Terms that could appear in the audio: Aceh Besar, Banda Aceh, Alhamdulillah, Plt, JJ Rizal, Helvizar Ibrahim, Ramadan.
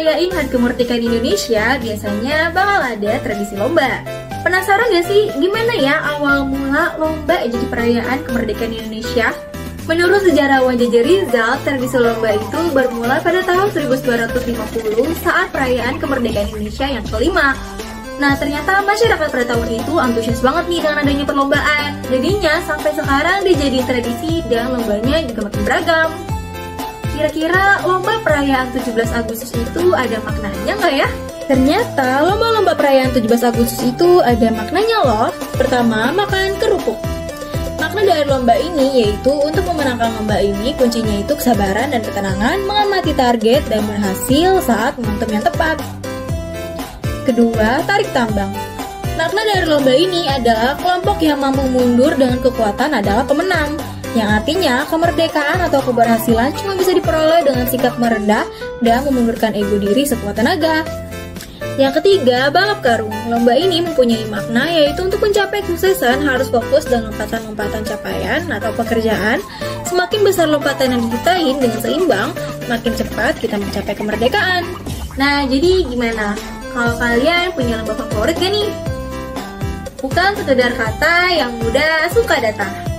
ngerayain Hari Kemerdekaan Indonesia, biasanya bakal ada tradisi lomba. Penasaran gak sih gimana ya awal mula lomba jadi perayaan kemerdekaan Indonesia? Menurut sejarawan JJ Rizal, tradisi lomba itu bermula pada tahun 1950 saat perayaan kemerdekaan Indonesia yang ke-5. Nah, ternyata masyarakat pada tahun itu antusias banget nih dengan adanya perlombaan. Jadinya sampai sekarang dia jadi tradisi dan lombanya juga makin beragam. Kira-kira lomba perayaan 17 Agustus itu ada maknanya nggak ya? Ternyata lomba-lomba perayaan 17 Agustus itu ada maknanya loh. Pertama, makan kerupuk. Makna dari lomba ini yaitu untuk memenangkan lomba ini kuncinya itu kesabaran dan ketenangan, mengamati target dan berhasil saat momentum yang tepat. Kedua, tarik tambang. Makna dari lomba ini adalah kelompok yang mampu mundur dengan kekuatan adalah pemenang. Yang artinya kemerdekaan atau keberhasilan cuma bisa diperoleh dengan sikap merendah dan memundurkan ego diri sekuat tenaga. Yang ketiga, balap karung. Lomba ini mempunyai makna yaitu untuk mencapai kesuksesan harus fokus dengan lompatan-lompatan capaian atau pekerjaan. Semakin besar lompatan yang digitain dengan seimbang, makin cepat kita mencapai kemerdekaan. Nah, jadi gimana? Kalau kalian punya lomba favorit gak nih? Bukan sekedar kata yang mudah suka datang.